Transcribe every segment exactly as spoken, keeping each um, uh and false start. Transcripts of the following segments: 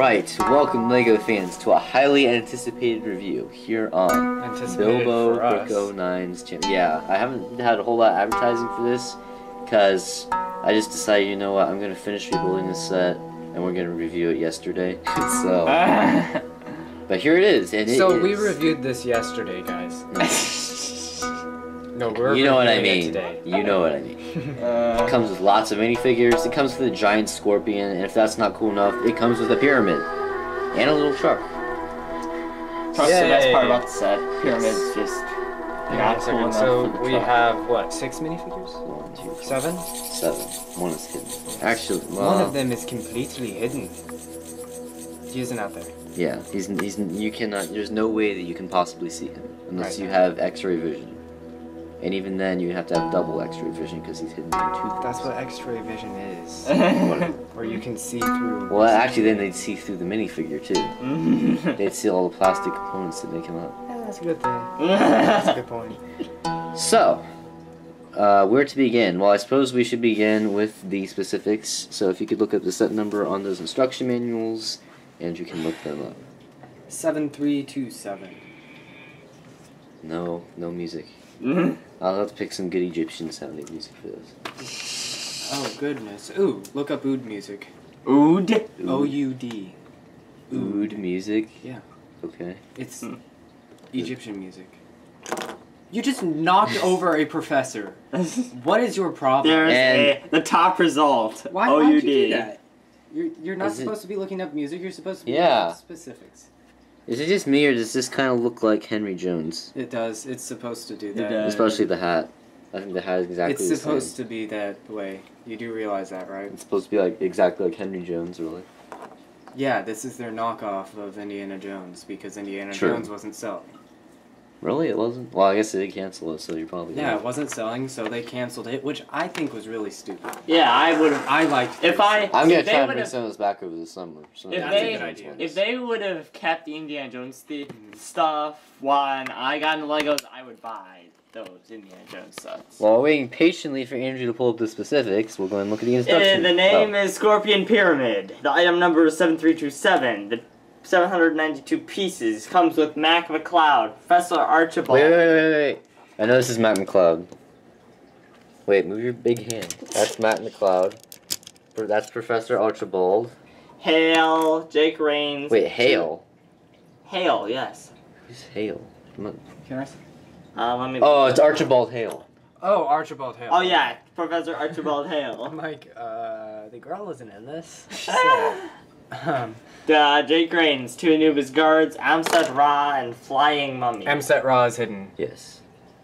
Alright, welcome Lego fans to a highly anticipated review here on Bilbo Brick oh nine's channel. Yeah, I haven't had a whole lot of advertising for this because I just decided, you know what, I'm going to finish rebuilding this set and we're going to review it yesterday. So, but here it is. And it so is. we reviewed this yesterday, guys. No, we're you know what I mean. Today. You know what I mean. Uh, it comes with lots of minifigures. It comes with a giant scorpion, and if that's not cool enough, it comes with a pyramid and a little truck. That's the best part about the set. Pyramids just yeah, not cool enough. So we have what, six minifigures? One, two, three, seven. Seven. One is hidden. Actually, well, one of them is completely hidden. He isn't out there. Yeah, he's he's you cannot. There's no way that you can possibly see him unless right. you have X-ray vision. And even then, you have to have double X-ray vision because he's hidden in two things. That's what X-ray vision is. Where you can see through. Well, actually, then they'd see through the minifigure too. They'd see all the plastic components that make him up. Yeah, that's a good thing. That's a good point. So, uh, where to begin? Well, I suppose we should begin with the specifics. So, if you could look up the set number on those instruction manuals, and you can look them up. Seven three two seven. No, no music. I'll have to pick some good Egyptian sounding music for this. Oh goodness. Ooh, look up Oud music. Oud? O U D. Oud music? Yeah. Okay. It's mm. Egyptian music. You just knocked over a professor. What is your problem? There's and a, the top result. Why O U D. Would you do that? You're, you're not is supposed it? to be looking up music, you're supposed to be yeah. looking up specifics. Is it just me, or does this kind of look like Henry Jones? It does. It's supposed to do that. Especially the hat. I think the hat is exactly the same. It's supposed to be that way. You do realize that, right? It's supposed to be like exactly like Henry Jones, really. Yeah, this is their knockoff of Indiana Jones, because Indiana True. Jones wasn't selling. Really? It wasn't? Well, I guess they did cancel it, so you're probably Yeah, right. it wasn't selling, so they canceled it, which I think was really stupid. Yeah, I would have... I liked If I... I'm going to try to bring some of this back over the summer. Some if they, idea. If they would have kept the Indiana Jones the stuff when I got into Legos, I would buy those Indiana Jones sets. While well, waiting patiently for Andrew to pull up the specifics, we'll go and look at the instructions. Uh, the name oh. is Scorpion Pyramid. The item number is seven three two seven. The seven hundred ninety-two pieces. Comes with Mac McCloud, Professor Archibald. Wait, wait, wait, wait. I know this is Mac McCloud. Wait, move your big hand. That's Mac McCloud. That's Professor Archibald. Hale, Jake Raines. Wait, Hale? Hale, yes. Who's Hale? Not... Can I see? Uh, let me... Oh, it's Archibald Hale. Oh, Archibald Hale. Oh, yeah. Professor Archibald Hale. I'm like, uh, the girl isn't in this. So... Um, uh, Jake Raines, two Anubis guards, Amset Ra, and Flying Mummy. Amset Ra is hidden. Yes.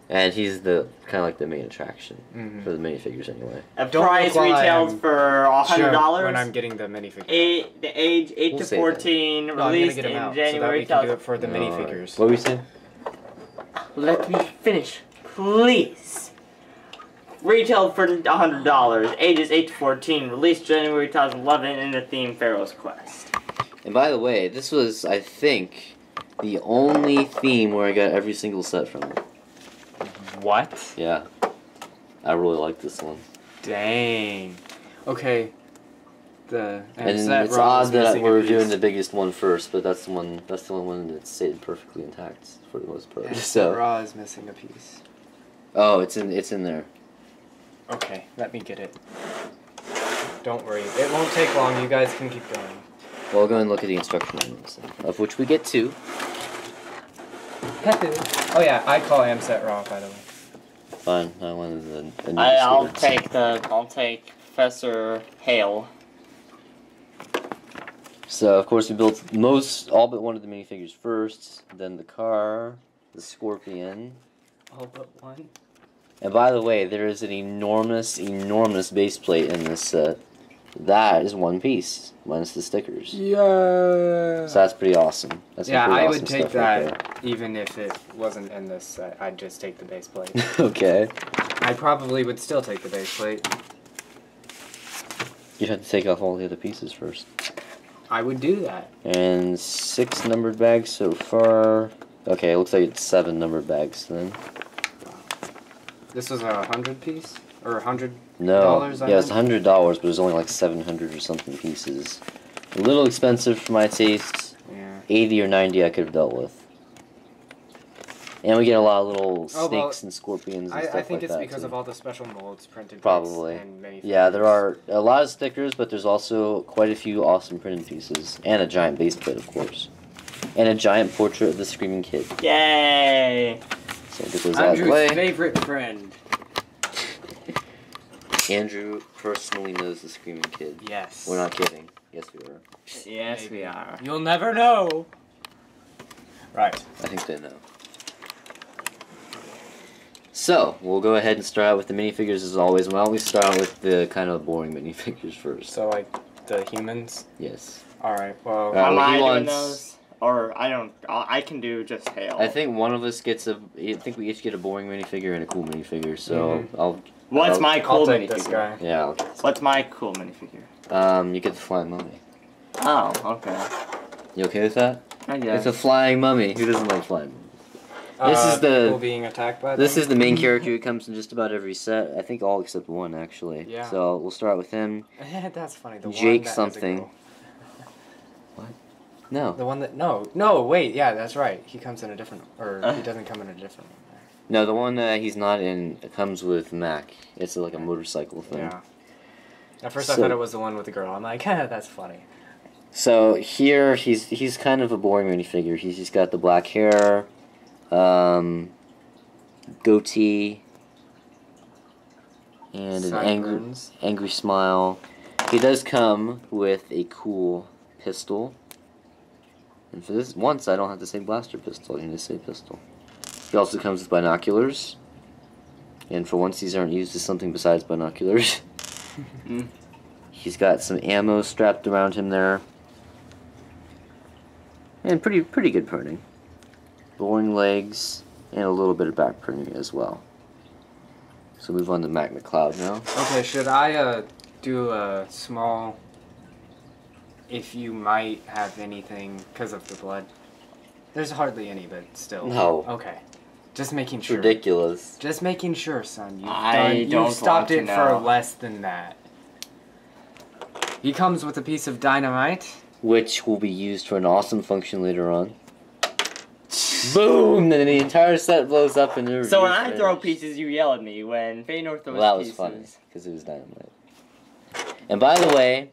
And he's the kind of like the main attraction mm-hmm. for the minifigures anyway. A price retails I'm for one hundred dollars. Sure when I'm getting the minifigures. Eight, the age eight we'll to fourteen, no, released in out, January. So that we can do it for the no, minifigures. Right. What were you saying? Let me finish, please. Retailed for one hundred dollars, ages eight to fourteen, released January two thousand eleven in the theme Pharaoh's Quest. And by the way, this was, I think, the only theme where I got every single set from it. What? Yeah. I really like this one. Dang. Okay. The And, and it's odd that we're doing the biggest one first, but that's the one that's the only one that stayed perfectly intact for the most part. So Ra is missing a piece. Oh, it's in it's in there. Okay, let me get it. Don't worry, it won't take long, you guys can keep going. We'll go and look at the instruction manuals, of which we get two. Oh yeah, I call Amset Ra, by the way. Fine, I wanted the... the I, I'll take the... I'll take Professor Hale. So, of course, we built most... all but one of the minifigures first, then the car, the scorpion... All but one? And by the way, there is an enormous, enormous base plate in this set. That is one piece, minus the stickers. Yeah. So that's pretty awesome. That's yeah, pretty I awesome would take that right even if it wasn't in this set. I'd just take the base plate. Okay. I probably would still take the base plate. You'd have to take off all the other pieces first. I would do that. And six numbered bags so far. Okay, it looks like it's seven numbered bags then. This was a hundred piece? Or a hundred dollars? No. Yeah, it's a hundred dollars, but it was only like seven hundred or something pieces. A little expensive for my tastes. Yeah. eighty or ninety I could have dealt with. And we get a lot of little snakes oh, well, and scorpions and I, stuff like that. I think like it's that because too. of all the special molds printed. Probably. And many yeah, there are a lot of stickers, but there's also quite a few awesome printed pieces. And a giant base plate, of course. And a giant portrait of the Screaming Kid. Yay! So get those out of the way. Andrew's favorite friend. Andrew personally knows the Screaming Kid. Yes. We're not kidding. Yes, we are. Yes, Maybe. we are. You'll never know. Right. I think they know. So, we'll go ahead and start out with the minifigures as always. Why don't we start out with the kind of boring minifigures first? So, like, the humans? Yes. Alright, well... Uh, am I doing those? Or, I don't... I can do just Hale. I think one of us gets a... I think we each get a boring minifigure and a cool minifigure, so... Mm-hmm. I'll... What's I'll, my cool I'll take minifigure? This guy. Yeah. I'll take this What's guy. my cool minifigure? Um, you get the flying mummy. Oh, okay. You okay with that? I guess. It's a flying mummy. Who doesn't like flying mummies? Uh, this is the people being attacked by them? This is the main character who comes in just about every set. I think all except one, actually. Yeah. So we'll start with him. That's funny. The Jake one that something. Cool. What? No. The one that no no wait yeah that's right he comes in a different or uh. he doesn't come in a different one. No, the one that he's not in comes with Mac. It's like a motorcycle thing. Yeah. At first so, I thought it was the one with the girl. I'm like, that's funny. So here he's he's kind of a boring minifigure. He's just got the black hair, um, goatee, and an angry angry smile. He does come with a cool pistol. And for this once, I don't have to say blaster pistol. I need to say pistol. He also comes with binoculars, and for once these aren't used as something besides binoculars. He's got some ammo strapped around him there, and pretty pretty good printing. Boring legs, and a little bit of back printing as well. So move on to Mac McCloud now. Okay, should I uh, do a small, if you might have anything because of the blood? There's hardly any, but still. No. Okay. Just making sure. Ridiculous. Just making sure, son. You've I done, don't You've stopped it for less than that. He comes with a piece of dynamite, which will be used for an awesome function later on. Boom! And then the entire set blows up and everything. So when I throw pieces, you yell at me. When Feynor throws well, that pieces. That was funny because it was dynamite. And by the way,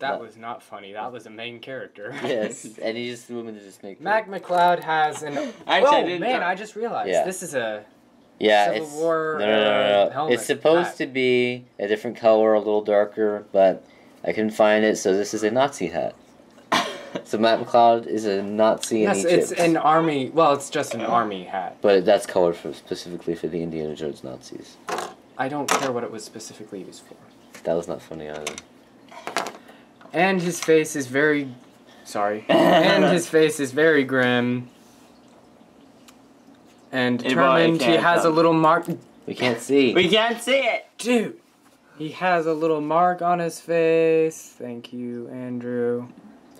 that was not funny. That was a main character. Yes, and he just threw him into the snake. Mac McCloud has an. Oh man, I just realized yeah. this is a. Yeah, Civil it's War, no, no, no, no. Uh, it's supposed hat. to be a different color, a little darker, but I couldn't find it, so this is a Nazi hat. So Mac McCloud is a Nazi yes, in Egypt. It's an army. Well, it's just an army hat. But that's colored for specifically for the Indiana Jones Nazis. I don't care what it was specifically used for. That was not funny either. And his face is very, sorry. and his face is very grim. And determined. He has come. a little mark. We can't see. We can't see it, dude. He has a little mark on his face. Thank you, Andrew.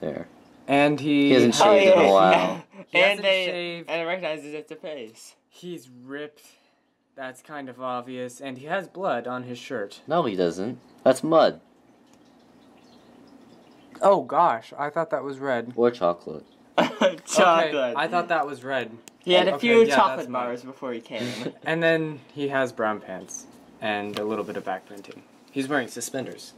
There. And he. He hasn't shaved oh, yeah. in a while. He and they shaved. and it recognizes it's a face. He's ripped. That's kind of obvious. And he has blood on his shirt. No, he doesn't. That's mud. Oh gosh, I thought that was red. Or chocolate. Chocolate. Okay, I thought that was red. He had a few okay, yeah, chocolate bars before he came. And then he has brown pants and a little bit of back printing. He's wearing suspenders.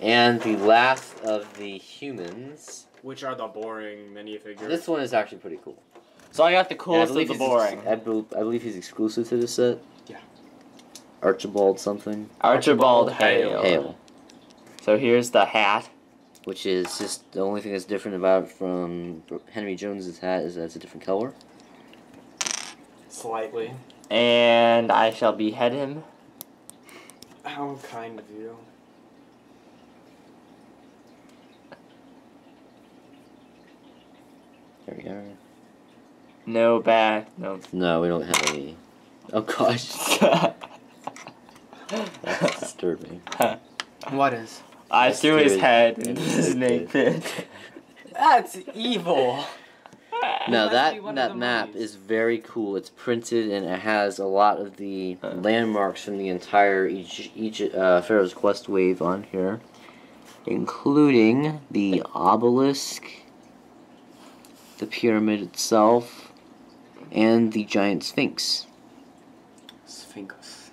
And the last of the humans, which are the boring minifigures. This one is actually pretty cool. So I got the coolest of the boring. I believe he's exclusive to this set. Yeah. Archibald something. Archibald, Archibald Hale. Hale. So here's the hat, which is just the only thing that's different about it from Henry Jones's hat is that it's a different color. Slightly. And I shall behead him. How kind of you. There we are. No back. No. No, we don't have any. Oh gosh. That's disturbing. What is? I Just threw his head into the snake pit. That's evil. No, that that map movies. is very cool. It's printed and it has a lot of the uh. landmarks from the entire each, each, uh, Pharaoh's Quest wave on here. including the obelisk, the pyramid itself, and the giant Sphinx. Sphinx.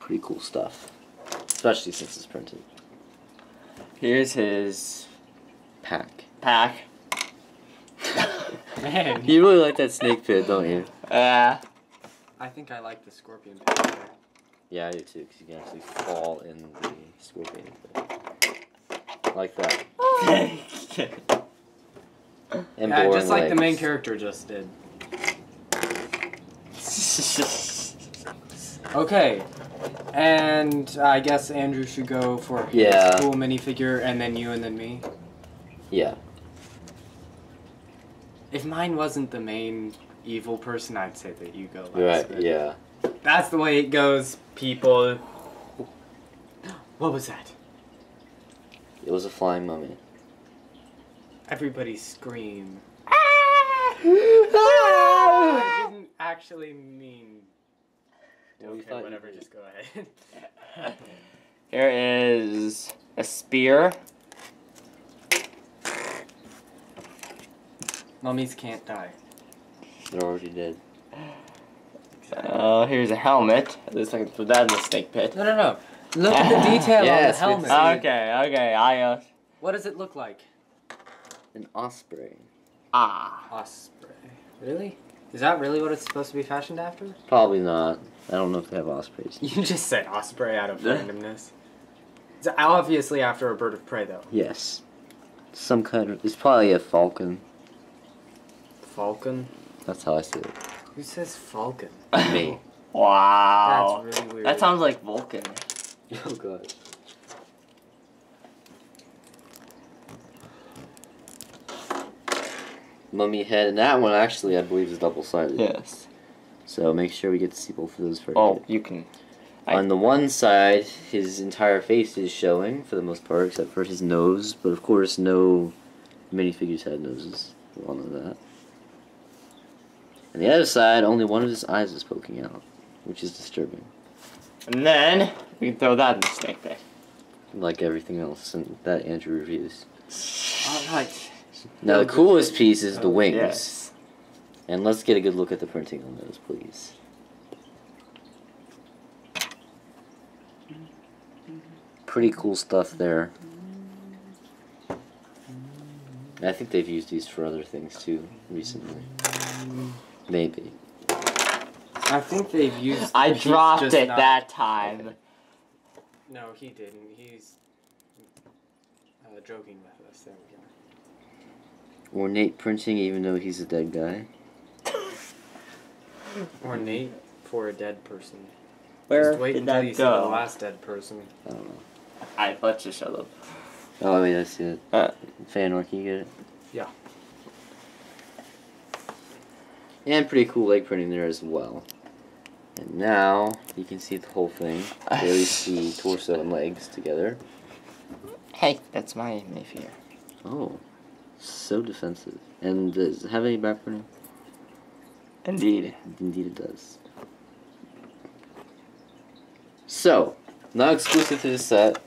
Pretty cool stuff, especially since it's printed. Here's his pack. Pack. Man, you really like that snake pit, don't you? Uh, I think I like the scorpion pit better. Yeah, I do too, because you can actually fall in the scorpion pit. Like that. And yeah, just like legs. The main character just did. Okay, and I guess Andrew should go for his yeah. cool minifigure, and then you, and then me. Yeah. If mine wasn't the main evil person, I'd say that you go last. Right, yeah. That's the way it goes, people. What was that? It was a flying mummy. Everybody scream. Ah! I didn't actually mean... Okay, whatever, just go ahead. Here is a spear. Mummies can't die. They already did. Exactly. Uh, here's a helmet. At least I can put that in the snake pit. No, no, no. Look at the detail yes, on the helmet. Okay, okay. I, uh... What does it look like? An osprey. Ah. Osprey. Really? Is that really what it's supposed to be fashioned after? Probably not. I don't know if they have ospreys. You just said osprey out of randomness. It's obviously after a bird of prey, though. Yes. Some kind of... It's probably a falcon. Falcon? That's how I see it. Who says falcon? Me. Wow. That's really weird. That sounds like Vulcan. Oh, God. Mummy head, and that one actually, I believe, is double-sided. Yes. So make sure we get to see both of those first. Oh, you can. I... On the one side, his entire face is showing, for the most part, except for his nose. But, of course, no minifigures had noses. We all know that. On the other side, only one of his eyes is poking out, which is disturbing. And then, we can throw that in the snake pit. Like everything else and that Andrew reviews. Alright. Now, the coolest piece is the wings. Yes. And let's get a good look at the printing on those, please. Pretty cool stuff there. I think they've used these for other things, too, recently. Maybe. I think they've used... I dropped it not... that time. Okay. No, he didn't. He's uh, joking with us. There we go. Ornate printing, even though he's a dead guy. Ornate for a dead person. Where Just wait did until that you go? see the last dead person. I don't know. I thought you shut up. Oh, wait, I see it. Uh, Fanor, can you get it? Yeah. And pretty cool leg printing there as well. And now you can see the whole thing. There you see torso and legs together. Hey, that's my Mayfair. Oh, so defensive. And does it have any back printing? Indeed. Indeed it does. So, not exclusive to this set,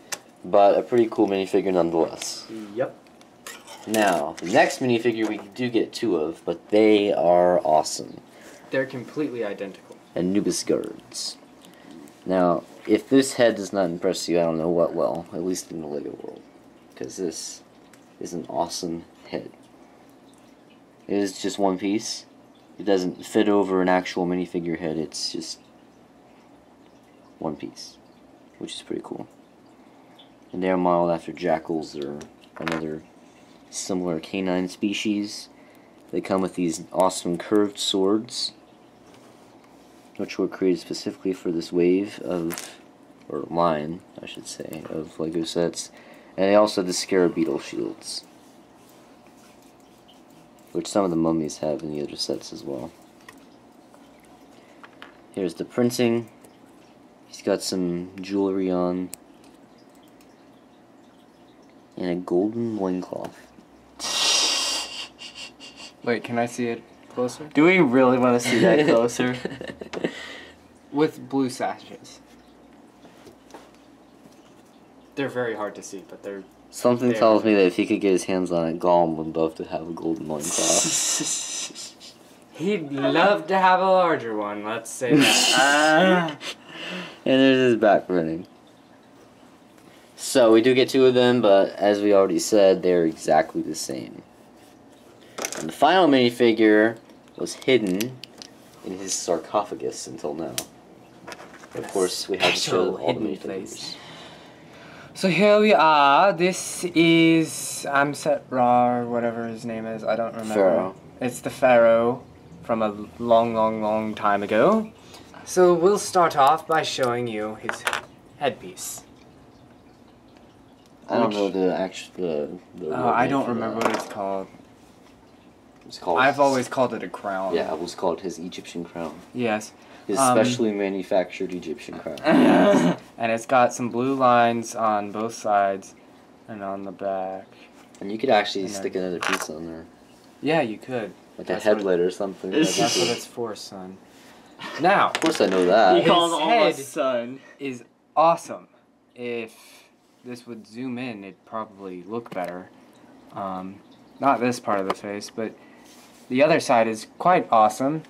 but a pretty cool minifigure nonetheless. Yep. Now, the next minifigure we do get two of, but they are awesome. They're completely identical. Anubis guards. Now, if this head does not impress you, I don't know what will, at least in the Lego world. Because this is an awesome head. It is just one piece. It doesn't fit over an actual minifigure head, it's just one piece. Which is pretty cool. And they are modeled after jackals or another similar canine species. They come with these awesome curved swords, which were created specifically for this wave of, or line, I should say, of Lego sets. And they also have the scarab beetle shields, which some of the mummies have in the other sets as well. Here's the printing. He's got some jewelry on, and a golden loincloth. Wait, can I see it closer? Do we really want to see that closer? With blue sashes. They're very hard to see, but they're... Something they're tells me that if he could get his hands on it, Gollum would love to have a golden loincloth. He'd love to have a larger one, let's say that. And there's his back running. So we do get two of them, but as we already said, they're exactly the same. And the final minifigure was hidden in his sarcophagus until now. Of course, we have to show all the minifigures. So here we are. This is Amset Ra, or whatever his name is. I don't remember. Pharaoh. It's the Pharaoh from a long, long, long time ago. So we'll start off by showing you his headpiece. I don't know the actual... The, the oh, I don't remember that. What it's called. It's called. I've always called it a crown. Yeah, it was called his Egyptian crown. Yes. His um, specially manufactured Egyptian crown. Yes. And it's got some blue lines on both sides and on the back. And you could actually and stick then, another piece on there. Yeah, you could. Like that's a headlet or something. That's what it's for, son. Now. Of course I know that. His head son. is awesome. If this would zoom in, it'd probably look better. Um, not this part of the face, but the other side is quite awesome.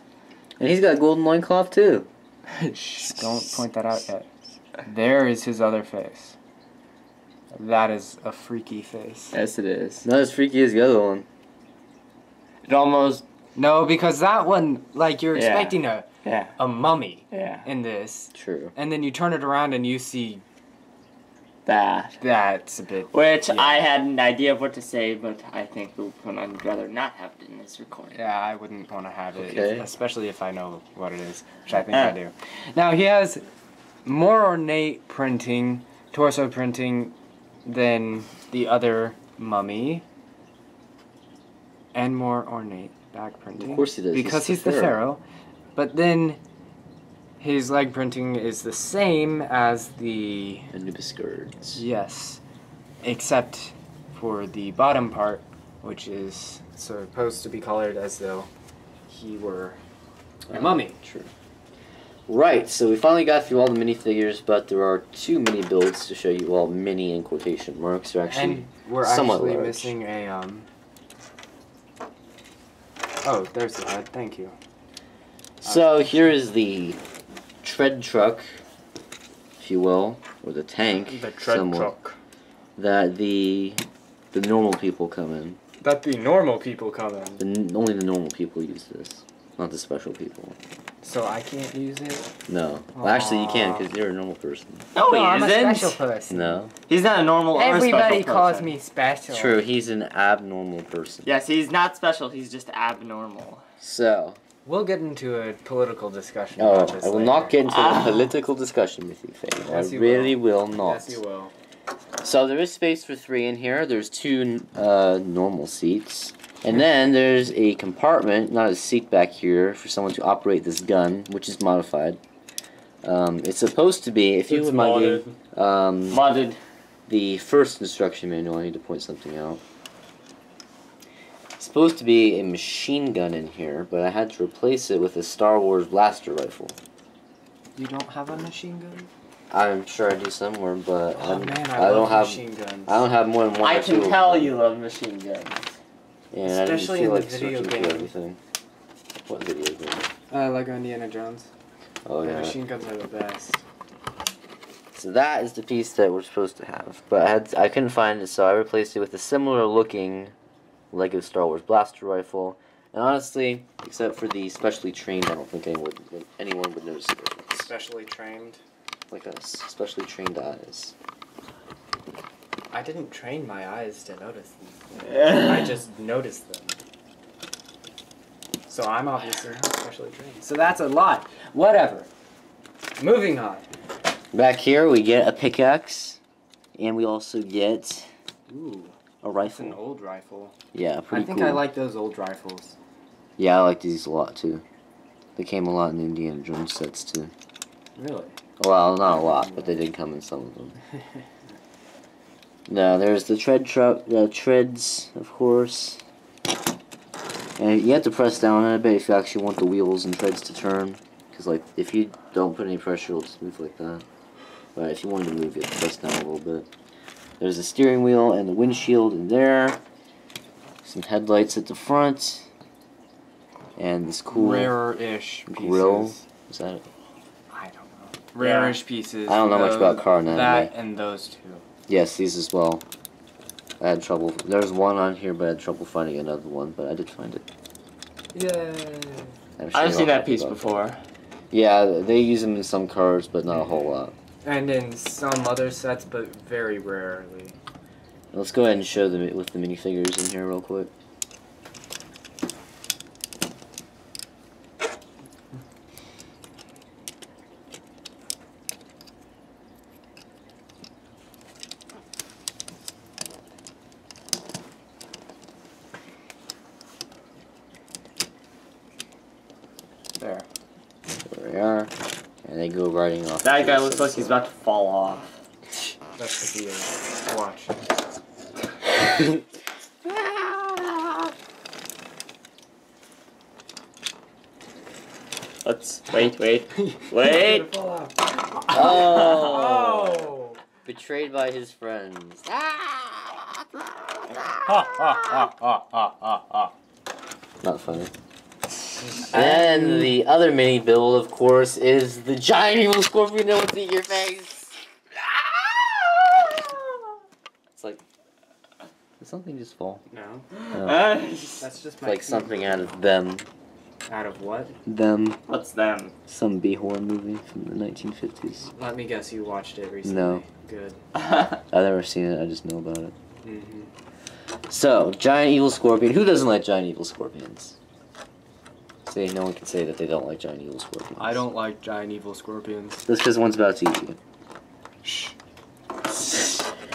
And he's got a golden loincloth too. Shh, don't point that out yet. There is his other face. That is a freaky face. Yes, it is. Not as freaky as the other one. It almost... No, because that one, like, you're yeah. expecting a yeah. a mummy yeah. in this. True. And then you turn it around and you see... That. That's a bit... Which yeah. I had an idea of what to say, but I think I'd rather not have it in this recording. Yeah, I wouldn't want to have it, okay. if, especially if I know what it is, which I think uh. I do. Now, he has more ornate printing, torso printing, than the other mummy, and more ornate back printing. Of course he does. Because he's, he's the, the pharaoh. pharaoh. But then... His leg printing is the same as the... Anubis girds. Yes. Except for the bottom part, which is supposed to be colored as though he were a uh, mummy. True. Right, so we finally got through all the minifigures, but there are two mini builds to show you all mini in quotation marks. They're actually and we're actually large. missing a... Um... Oh, there's the head. Thank you. So uh, here is the... tread truck, if you will, or the tank, the tread somewhat, truck. that the the normal people come in. That the normal people come in. The, only the normal people use this, not the special people. So I can't use it? No. Well, actually, you can, because you're a normal person. No, he no, I'm isn't. a special person. No. He's not a normal or Everybody special Everybody calls person. me special. True, he's an abnormal person. Yes, he's not special, he's just abnormal. So... We'll get into a political discussion. Oh, about this I will later. not get into ah. a political discussion with you, Faye. Yes, I you really will. will not. Yes, you will. So there is space for three in here. There's two uh, normal seats. And then there's a compartment, not a seat back here, for someone to operate this gun, which is modified. Um, it's supposed to be, if you would mind um, modded. The first instruction manual, I need to point something out. Supposed to be a machine gun in here, but I had to replace it with a Star Wars blaster rifle. You don't have a machine gun? I'm sure I do somewhere, but oh, I'm, man, I, I love don't have. Machine guns. I don't have more than one. I or can two tell you love machine guns. Yeah, especially in like the video game. Everything. What video game? Uh, Lego Indiana Jones. Oh yeah. The machine guns are the best. So that is the piece that we're supposed to have, but I had I couldn't find it, so I replaced it with a similar looking Lego Star Wars blaster rifle, and honestly, except for the specially trained, I don't think anyone would, anyone would notice the difference. Specially trained? Like us. Specially trained eyes. I didn't train my eyes to notice them. I just noticed them. So I'm obviously not specially trained. So that's a lot. Whatever. Moving on. Back here we get a pickaxe, and we also get... Ooh. A rifle. It's an old rifle. Yeah, pretty I think cool. I like those old rifles. Yeah, I like these a lot too. They came a lot in Indiana Jones sets too. Really? Well, not a lot, but they did come in some of them. Now, there's the tread truck, the treads, of course. And you have to press down on it a bit if you actually want the wheels and treads to turn. Because, like, if you don't put any pressure, it'll just move like that. But if you want to move, you have to press down a little bit. There's the steering wheel and the windshield in there. Some headlights at the front. And this cool... Rare-ish grill. Pieces. Is that it? I don't know. Rare-ish yeah. pieces. I don't know those, much about car anatomy. That and those two. Yes, these as well. I had trouble. There's one on here, but I had trouble finding another one, but I did find it. Yay. I've seen that piece before. It. Yeah, they use them in some cars, but not a whole lot. And in some other sets, but very rarely. Let's go ahead and show them with the minifigures in here real quick. There. There we are. And they go riding off. That guy looks like he's about to fall off. That's what he is. Watch. Let's wait, wait, wait. Oh. Oh! Betrayed by his friends. Ha ha ha ha ha ha. Not funny. And the other mini build, of course, is the giant evil scorpion that wants to eat your face. It's like, did something just fall? No. no. Uh, That's just my like something out of them. Out of what? Them. What's them? Some B-horror movie from the nineteen fifties. Let me guess, you watched it recently. No. Good. I've never seen it, I just know about it. Mm-hmm. So, giant evil scorpion. Who doesn't like giant evil scorpions? See, no one can say that they don't like giant evil scorpions. I don't like giant evil scorpions. That's because one's about to eat you. Shh.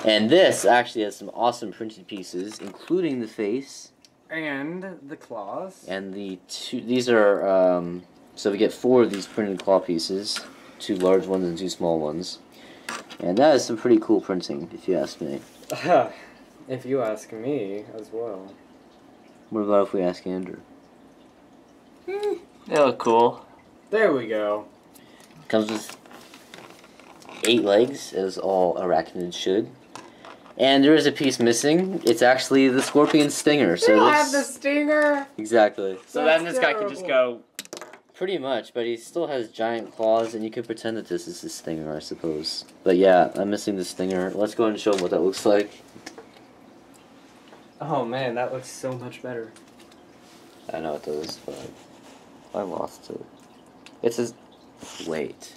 And this actually has some awesome printed pieces, including the face. And the claws. And the two, these are, um, so we get four of these printed claw pieces. Two large ones and two small ones. And that is some pretty cool printing, if you ask me. If you ask me, as well. What about if we ask Andrew? Mm, they look cool. There we go. Comes with eight legs, as all arachnids should. And there is a piece missing. It's actually the scorpion stinger. So you don't have the stinger! Exactly. So That's then this terrible. guy can just go... Pretty much, but he still has giant claws, and you could pretend that this is his stinger, I suppose. But yeah, I'm missing the stinger. Let's go ahead and show him what that looks like. Oh man, that looks so much better. I know it does, but... I lost it. It says, wait.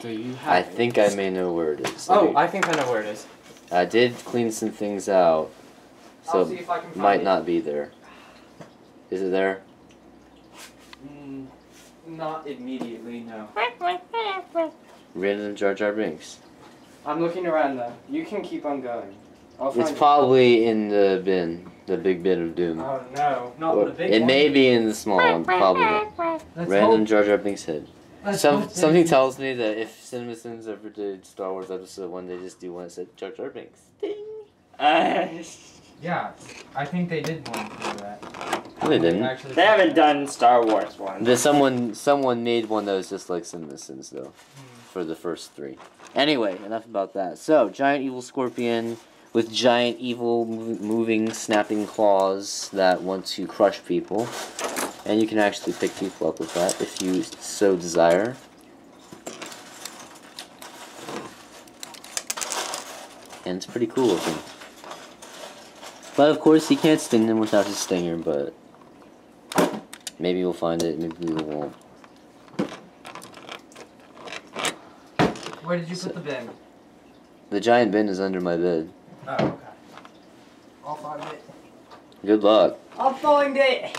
Do you have I it? think I may know where it is. Oh, me... I think I know where it is. I did clean some things out, so I'll see if I can find might it. not be there. Is it there? Mm, not immediately, no. Random Jar Jar Binks. I'm looking around though. You can keep on going. I'll find it's it. probably in the bin. The big bin of doom. Oh no, not or, the big It one. may be in the small one, probably not. Let's Random Jar Jar Binks head. Some, something tells me that if CinemaSins ever did Star Wars episode one, they just do one that said Jar Jar Binks. Ding! Uh, yeah, I think they did one for that. They didn't. They haven't done Star Wars one. The, someone, someone made one that was just like CinemaSins though, mm. for the first three. Anyway, enough about that. So, giant evil scorpion. With giant, evil, moving, snapping claws that want to crush people. And you can actually pick people up with that, if you so desire. And it's pretty cool looking. But of course, he can't sting them without his stinger, but... Maybe we'll find it, maybe we won't. Where did you so, put the bin? The giant bin is under my bed. Oh, okay. I'll find it. Good luck. I'll find it.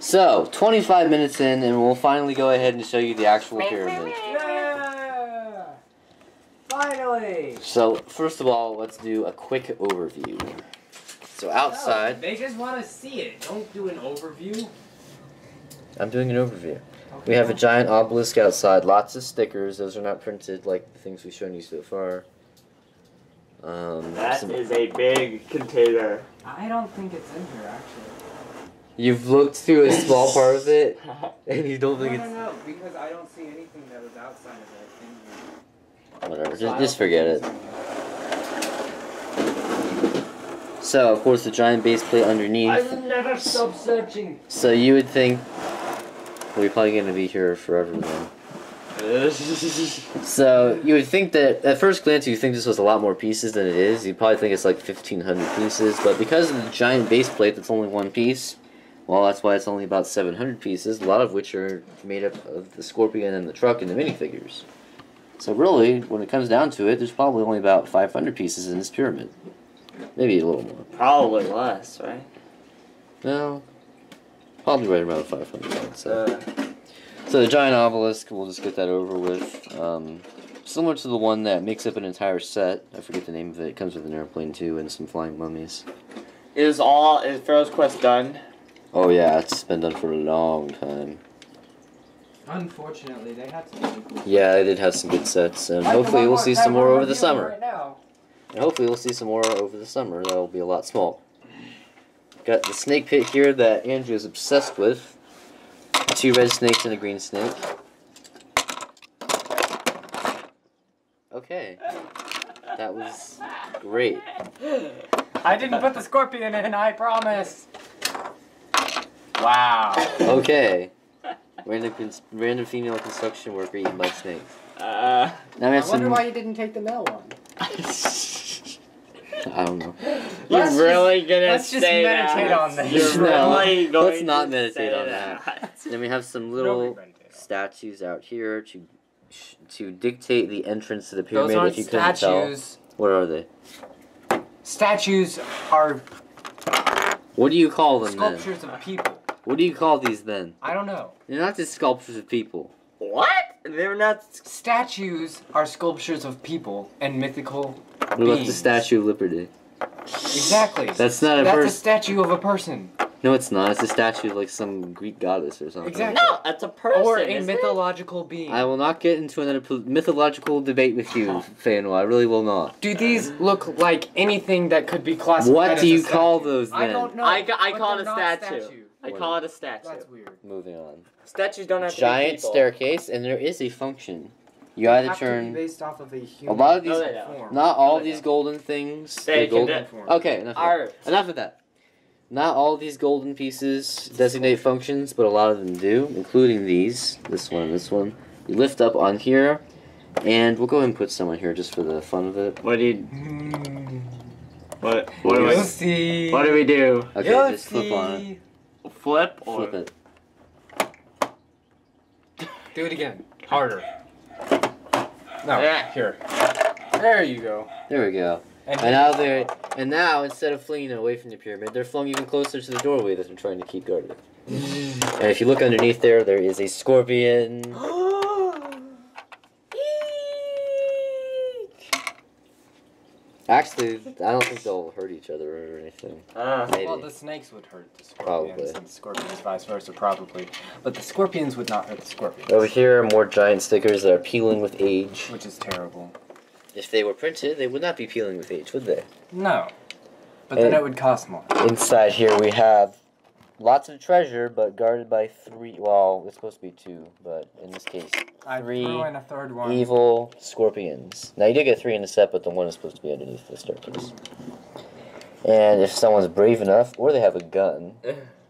So, twenty-five minutes in, and we'll finally go ahead and show you the actual pyramid. Yeah! Finally! So, first of all, let's do a quick overview. So, outside... No, they just want to see it. Don't do an overview. I'm doing an overview. Okay. We have a giant obelisk outside. Lots of stickers. Those are not printed like the things we've shown you so far. Um, that some... is a big container. I don't think it's in here, actually. You've looked through a small part of it, and you don't no, think no, it's... No, no, no, because I don't see anything that was outside of it in here. Whatever, so just, just forget it. So, of course, the giant base plate underneath. I will never stop searching. So you would think we're probably going to be here forever then. So, you would think that, at first glance, you'd think this was a lot more pieces than it is. You'd probably think it's like fifteen hundred pieces, but because of the giant base plate that's only one piece, well, that's why it's only about seven hundred pieces, a lot of which are made up of the Scorpion and the truck and the minifigures. So really, when it comes down to it, there's probably only about five hundred pieces in this pyramid. Maybe a little more. Probably less, right? No, probably right around five hundred, I'd say. Uh. So the giant obelisk, we'll just get that over with. Um, similar to the one that makes up an entire set. I forget the name of it. It comes with an airplane too and some flying mummies. Is all is Pharaoh's Quest done? Oh yeah, it's been done for a long time. Unfortunately, they had some good sets. Yeah, they did have some good sets, and hopefully we'll see some more over the summer. And hopefully we'll see some more over the summer. That'll be a lot smaller. Got the snake pit here that Andrew is obsessed with. Two red snakes and a green snake. Okay. That was great. I didn't put the scorpion in, I promise. Wow. Okay. Random, random female construction worker eaten by snakes. Uh, now I have wonder some... why you didn't take the male one. I don't know. You're let's really just, gonna let's say just meditate that. on this. You're no, really going let's not to meditate on that. that. Then we have some little statues out here to to dictate the entrance to the pyramid. Those aren't if you couldn't statues. tell. What are they? Statues are. What do you call them? Sculptures then? of people. What do you call these then? I don't know. They're not just sculptures of people. What? They're not. Statues are sculptures of people and mythical. What about the Statue of Liberty? Exactly. That's not a person. That's a statue of a person. No, it's not. It's a statue of like some Greek goddess or something. Exactly. No, that's a person. Or a mythological it? being. I will not get into another mythological debate with you, Fano. I really will not. Do these look like anything that could be classified? What do you as a call statue? those? Then? I don't know. I, I call it a statue. statue. I call it a statue. That's weird. Moving on. Statues don't have giant to be staircase, and there is a function. You either turn. Based off of a, human a lot of these, no, not all no, these golden things. They golden. Okay, enough. Of that. Enough of that. Not all these golden pieces designate functions, but a lot of them do, including these. This one, this one. You lift up on here, and we'll go ahead and put some on here just for the fun of it. What do you? What? What do we? See. What do we do? Okay, You'll just flip see. on it. Flip or? Flip it. Do it again. Harder. No, yeah. Here. There you go. There we go. And, and now they're and now instead of flinging it away from the pyramid, they're flung even closer to the doorway that they're trying to keep guarded. And if you look underneath there, there is a scorpion. Actually, I don't think they'll hurt each other or anything. Uh, well, the snakes would hurt the scorpions, probably. and the scorpions vice versa, probably. But the scorpions would not hurt the scorpions. Over here are more giant stickers that are peeling with age. Which is terrible. If they were printed, they would not be peeling with age, would they? No. But and then it would cost more. Inside here we have lots of treasure, but guarded by three, well, it's supposed to be two, but in this case... I threw in a third one. Evil scorpions. Now you did get three in the set, but the one is supposed to be underneath the staircase. And if someone's brave enough, or they have a gun,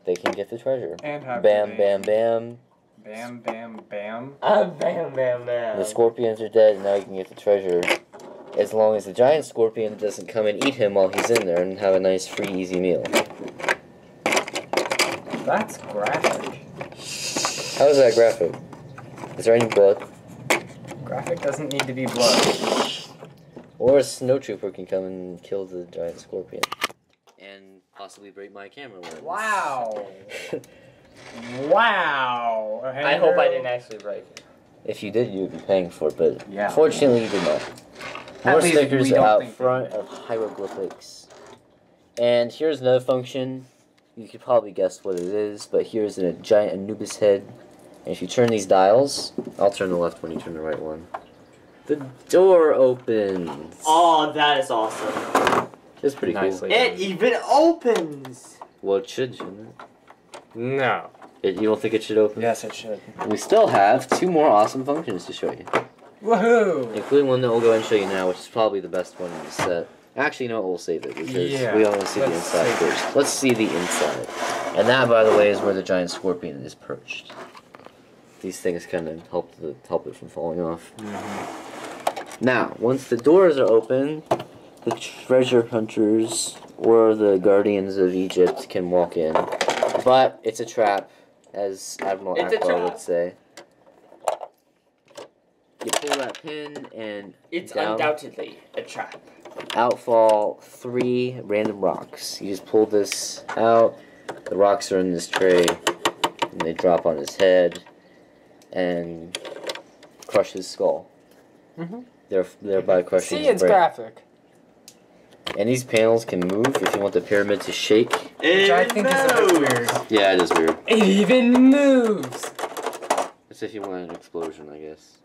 they can get the treasure. And have bam, bam, bam. Bam, bam, bam. Ah, bam, bam, bam. The scorpions are dead, and now you can get the treasure. As long as the giant scorpion doesn't come and eat him while he's in there and have a nice, free, easy meal. That's graphic. How is that graphic? Is there any blood? Graphic doesn't need to be blood. Or a Snowtrooper can come and kill the giant scorpion. And possibly break my camera lens. Wow! Wow! Okay, I hope I didn't actually break it. If you did, you'd be paying for it, but yeah. Fortunately you did not. More stickers out front of hieroglyphics. And here's another function. You could probably guess what it is, but here's a giant Anubis head. And if you turn these dials, I'll turn the left one, you turn the right one. The door opens. Oh, that is awesome. It's pretty Nicely cool. Done. It even opens. Well, it should, shouldn't it? No. It, you don't think it should open? Yes, it should. We still have two more awesome functions to show you. Woohoo! Including one that we'll go ahead and show you now, which is probably the best one in the set. Actually, no, we'll save it because yeah, we only see the inside first. Let's see the inside. And that, by the way, is where the giant scorpion is perched. These things kind of help, the, help it from falling off. Mm-hmm. Now, once the doors are open, the treasure hunters or the guardians of Egypt can walk in. But it's a trap, as Admiral Akbar would say. You pull that pin and it's down, undoubtedly a trap. Outfall three random rocks. You just pull this out. The rocks are in this tray, and they drop on his head and crush his skull. Mm-hmm. They're thereby crushing. See, his it's brain. Graphic. And these panels can move if you want the pyramid to shake. It which I think moves. Is a bit weird. Yeah, it is weird. It even moves. It's if you want an explosion, I guess.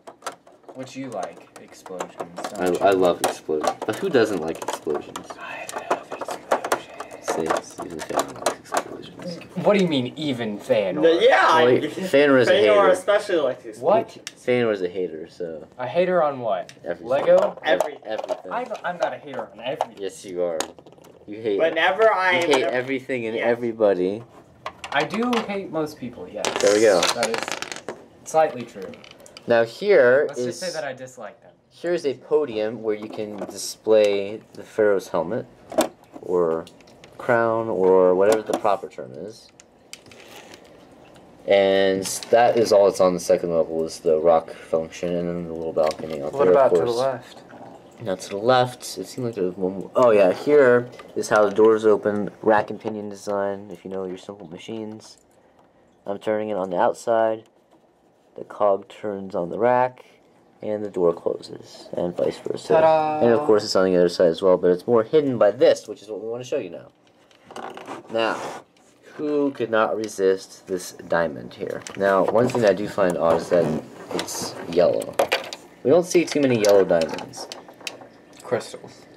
What you like, explosions. I, you? I love explosions. But who doesn't like explosions? I love explosions. See, even Fan likes explosions. What do you mean, even Fan? No, yeah! Well, Fan was a hater. Fan especially likes explosions. What? Fan was a hater, so. A hater on what? Everything. Lego? Everything. Everything. I don't, I'm not a hater on everything. Yes, you are. You hate Whenever I You hate never, everything and yeah. everybody. I do hate most people, yes. There we go. That is slightly true. Now here Let's is just say that I dislike them. Here is a podium where you can display the pharaoh's helmet, or crown, or whatever the proper term is. And that is all that's on the second level, is the rock function, and then the little balcony out what there. What about of to the left? Now to the left, it seemed like there was one. Oh yeah, here is how the doors open. Rack and pinion design, if you know your simple machines. I'm turning it on the outside. The cog turns on the rack, and the door closes, and vice versa. And of course, it's on the other side as well, but it's more hidden by this, which is what we want to show you now. Now, who could not resist this diamond here? Now, one thing I do find odd is that it's yellow. We don't see too many yellow diamonds. Crystals.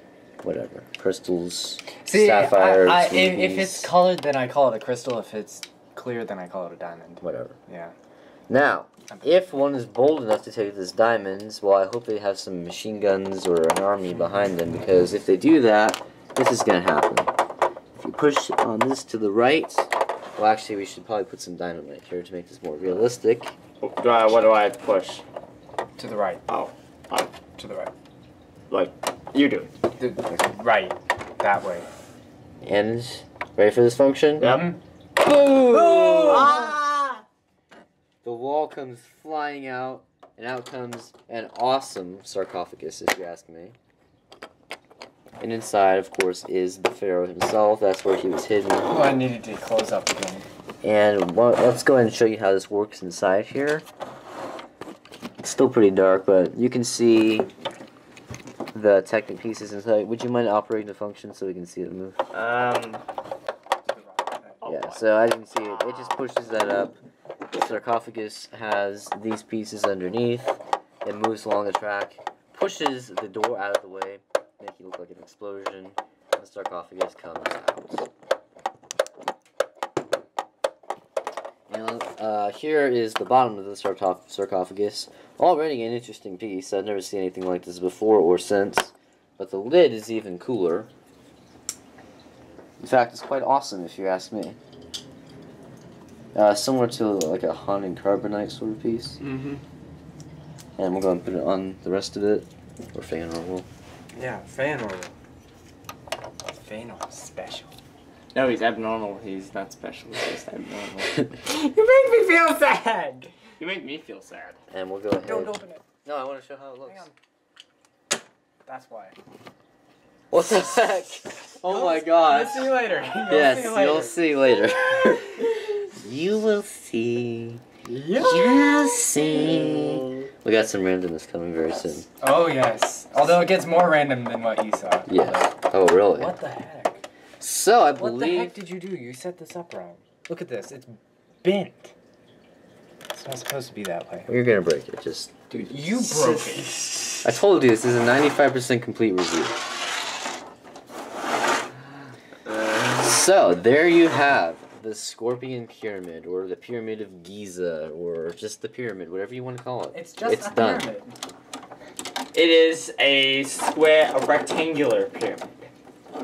Whatever. Crystals, see, sapphires, I, I, if, if it's colored, then I call it a crystal. If it's clear, then I call it a diamond. Whatever. Yeah. Now, if one is bold enough to take this diamonds, well, I hope they have some machine guns or an army behind them, because if they do that, this is going to happen. If you push on this to the right, well, actually, we should probably put some dynamite here to make this more realistic. Do I, what do I push? To the right. Oh, oh. To the right. Like, you do it. The, okay. Right. That way. And, ready for this function? Yep. Mm-hmm. Boom! Boom! Ah! The wall comes flying out, and out comes an awesome sarcophagus, if you ask me. And inside, of course, is the pharaoh himself. That's where he was hidden. Oh, I needed to close up again. And well, let's go ahead and show you how this works inside here. It's still pretty dark, but you can see the Technic pieces inside. Would you mind operating the function so we can see it move? Um. Yeah, so I didn't see it. It just pushes that up. The sarcophagus has these pieces underneath. It moves along the track, pushes the door out of the way, making it look like an explosion. And the sarcophagus comes out. And uh, here is the bottom of the sarcophagus. Already an interesting piece. I've never seen anything like this before or since. But the lid is even cooler. In fact, it's quite awesome if you ask me. Uh, similar to like a haunted carbonite sort of piece. Mm-hmm. And we'll go and put it on the rest of it. Or Fan Orwell. Yeah, Fan Orwell. Fan Orwell's special. No, he's abnormal. He's not special. He's just abnormal. You make me feel sad! You make me feel sad. And we'll go ahead. Don't open it. No, I want to show how it looks. Hang on. That's why. What the heck? Oh no, my god. We'll see you later. You'll yes, see you later. You'll see you later. You will see. You will see. We got some randomness coming very yes. soon. Oh, yes. Although it gets more random than what you saw. Yeah. Oh, really? What the heck? So, I believe... What the heck did you do? You set this up wrong. Look at this. It's bent. It's not supposed to be that way. Well, you're going to break it. Just... Dude, you broke it. I told you, this is a ninety-five percent complete review. Uh, so, there you have the Scorpion Pyramid, or the Pyramid of Giza, or just the pyramid, whatever you want to call it. It's just it's a done. pyramid. It is a square, a rectangular pyramid.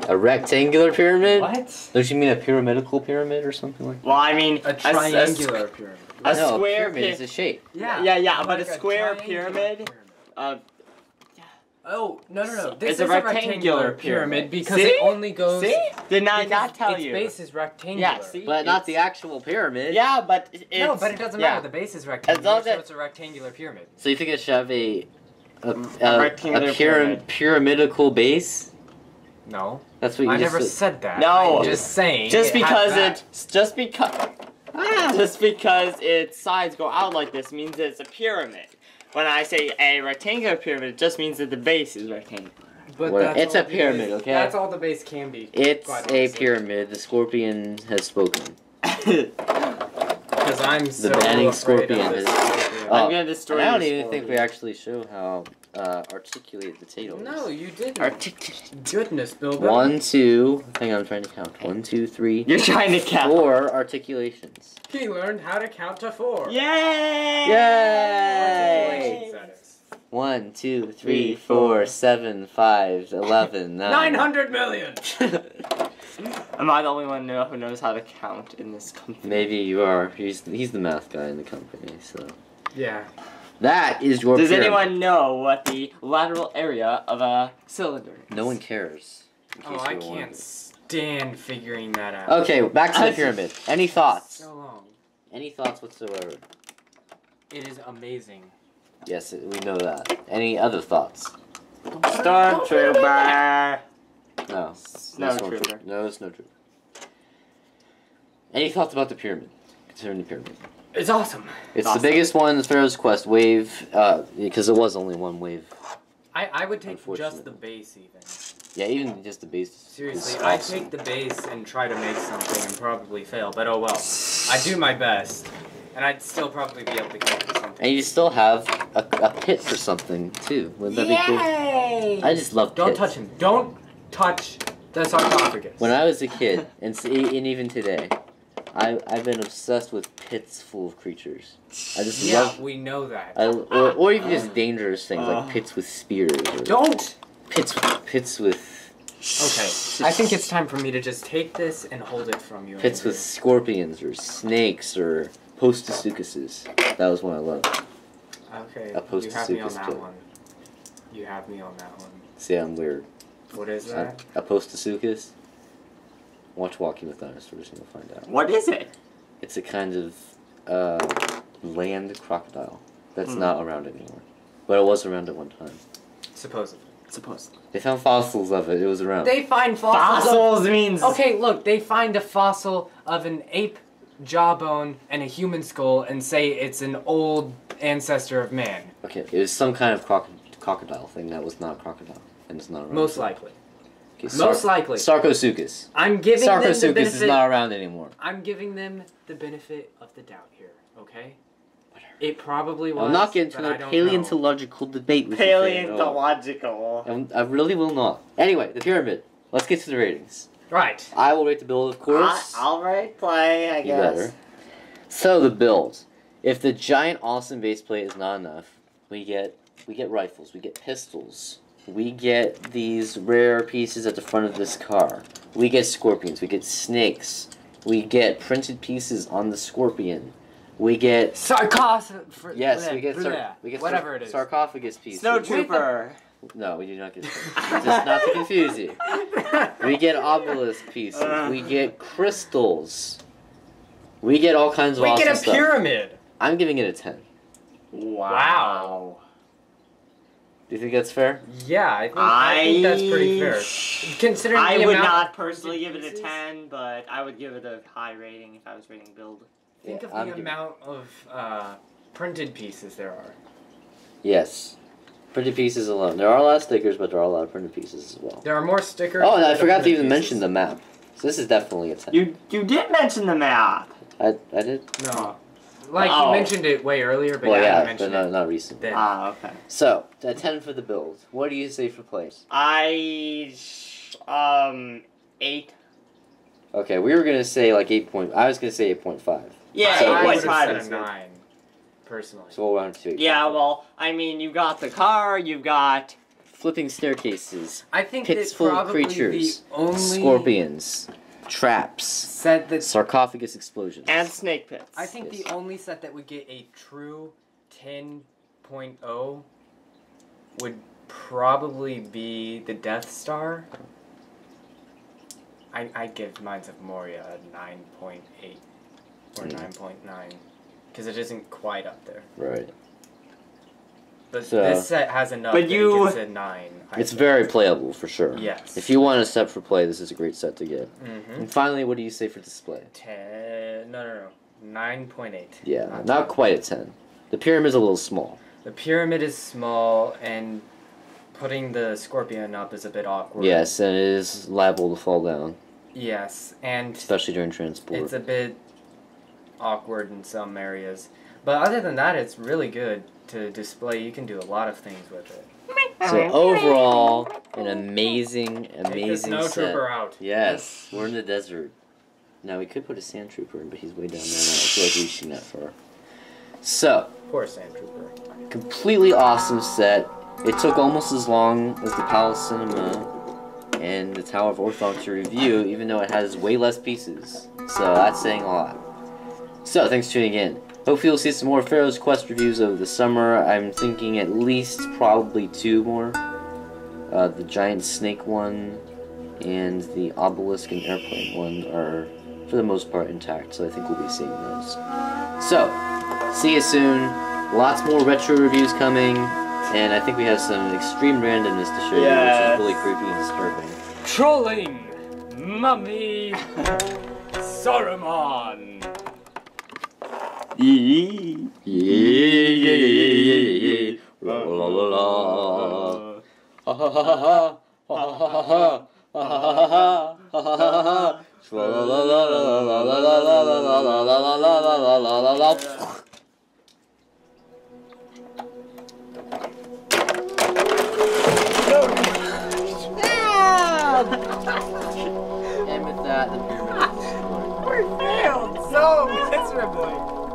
A rectangular pyramid? What? Don't you mean a pyramidical pyramid or something like that? Well, I mean... A triangular a, a pyramid. A no, square a pyramid is a shape. Yeah, yeah, yeah, but like a square a pyramid... pyramid. Uh, yeah. Oh, no, no, no. This it's is a rectangular, rectangular pyramid, pyramid because see? It only goes... See? Did I not tell its you? Its base is rectangular. Yeah, see? But it's, not the actual pyramid. Yeah, but it's... No, but it doesn't yeah. matter. The base is rectangular, as so it's a rectangular pyramid. So you think it should have a... A, a, rectangular a pyram pyramid. pyramidical base? No. That's what you I just never said. said that. No. I'm just saying. Just it because it's just because ah. just because its sides go out like this means that it's a pyramid. When I say a rectangular pyramid, it just means that the base is rectangular. But that's it's a pyramid, is, okay? That's all the base can be. It's a pyramid. The scorpion has spoken. Because I'm the so banning scorpion has. I'm gonna destroy this. I don't even think we actually show how uh, articulate the tail is. No, you didn't. Articulate. Goodness, Bilbo. One, two. I think I'm trying to count. One, two, three. You're trying to count. Four articulations. He learned how to count to four. Yay! Yay! One, two, three, four, seven, five, eleven, nine. Nine hundred million. Am I the only one who knows how to count in this company? Maybe you are. He's he's the math guy in the company, so. Yeah. That is your Does pyramid. anyone know what the lateral area of a cylinder is? No one cares. Oh, I can't wondering. stand figuring that out. Okay, back to the pyramid. Any thoughts? So long. Any thoughts whatsoever? It is amazing. Yes, we know that. Any other thoughts? Star Trooper! No. Snowtrooper. No, Snowtrooper. Any thoughts about the pyramid? Concerning the pyramid. It's awesome. It's awesome. The biggest one in Pharaoh's Quest wave, uh, because it was only one wave. I, I would take just the base, even. Yeah, even just the base. Seriously, awesome. I take the base and try to make something and probably fail, but oh well. I do my best, and I'd still probably be able to get to something. And you still have a, a pit for something, too. Wouldn't that Yay! be cool? I just love Don't pits. touch him. Don't touch the sarcophagus. When I was a kid, and, and even today, I, I've been obsessed with pits full of creatures. I just yeah, love... Yeah, we know that. I, or, or even just dangerous things, uh, like pits with spears. Or don't! Pits with... Pits with... Okay, I think it's time for me to just take this and hold it from you. Pits with scorpions, or snakes, or Postosuchuses. That was one I loved. Okay, a you have me on that pit. one. You have me on that one. See, I'm weird. What is that? A, a Postosuchus. Watch Walking with Dinosaurs and you'll find out. What is it? It's a kind of uh, land crocodile that's mm. not around anymore. But it was around at one time. Supposedly. Supposedly. They found fossils of it. It was around. They find fossils. Fossils of... means... Okay, look. They find a fossil of an ape jawbone and a human skull and say it's an old ancestor of man. Okay, it was some kind of croc crocodile thing that was not a crocodile. And it's not around. Most likely. Sar Most likely. Sarcosuchus. I'm giving Sarcosuchus them the benefit. is not around anymore. I'm giving them the benefit of the doubt here, okay? Whatever. It probably was, I'll not get into a paleontological know. debate with Paleontological. You I really will not. Anyway, the pyramid. Let's get to the ratings. Right. I will rate the build, of course. I, I'll rate play, I you guess. Better. So, the build. If the giant awesome base plate is not enough, we get we get rifles, we get pistols. We get these rare pieces at the front of this car. We get scorpions. We get snakes. We get printed pieces on the scorpion. We get... Sarcophagus. Yes, bleh, we get... Sar we get Whatever it is. Sarcophagus pieces. Snowtrooper. No, we do not get... Just not to confuse you. We get obelisk pieces. Uh. We get crystals. We get all kinds of we awesome stuff. We get a pyramid. Stuff. I'm giving it a ten. Wow. Wow. Do you think that's fair? Yeah, I think, I, I think that's pretty fair. Considering I the would not personally give it a ten, but I would give it a high rating if I was rating build. Think yeah, of I'm the amount it. of uh, printed pieces there are. Yes. Printed pieces alone. There are a lot of stickers, but there are a lot of printed pieces as well. There are more stickers. Oh, and I forgot to even pieces. mention the map. So this is definitely a ten. You you did mention the map! I, I did? No. Like, oh. you mentioned it way earlier, but well, yeah, I mentioned but not, it. not recently. Then. Ah, okay. So, a ten for the build. What do you say for plays? I... Um... eight. Okay, we were gonna say like eight point... I was gonna say eight point five. Yeah, so eight point five is nine, personally. So we'll round to eight. Yeah, well, I mean, you've got the car, you've got... flipping staircases, I think pits full of creatures, scorpions, traps, set that sarcophagus explosions, and snake pits. I think yes. the only set that would get a true ten point oh would probably be the Death Star. I, I give Mines of Moria a nine point eight or nine point nine, because it isn't quite up there. Right. But so, this set has enough but you, that it gets a nine. I it's think. very playable, for sure. Yes. If you want a set for play, this is a great set to get. Mm-hmm. And finally, what do you say for display? ten... No, no, no. nine point eight. Yeah, not, not quite a ten. The pyramid's a little small. The pyramid is small, and putting the scorpion up is a bit awkward. Yes, and it is liable to fall down. Yes, and... Especially during transport. It's a bit awkward in some areas. But other than that, it's really good to display. You can do a lot of things with it. So overall, an amazing, amazing Take the set. Snowtrooper out. Yes, we're in the desert. Now, we could put a Sand Trooper in, but he's way down there now. I feel like we've seen that far. So... Poor Sand Trooper. Completely awesome set. It took almost as long as the Palace Cinema and the Tower of Orthanc to review, even though it has way less pieces. So that's saying a lot. So thanks for tuning in. Hopefully you'll see some more Pharaoh's Quest reviews over the summer. I'm thinking at least probably two more. Uh, the giant snake one and the obelisk and airplane one are, for the most part, intact. So I think we'll be seeing those. So, see you soon. Lots more retro reviews coming. And I think we have some extreme randomness to show yes. you, which is really creepy and disturbing. Trolling Mummy Saruman. Yee yee yee yee la la la ha ha ha ha ha ha ha la la la. And with that, the pyramid is destroyed. We're failed so miserably.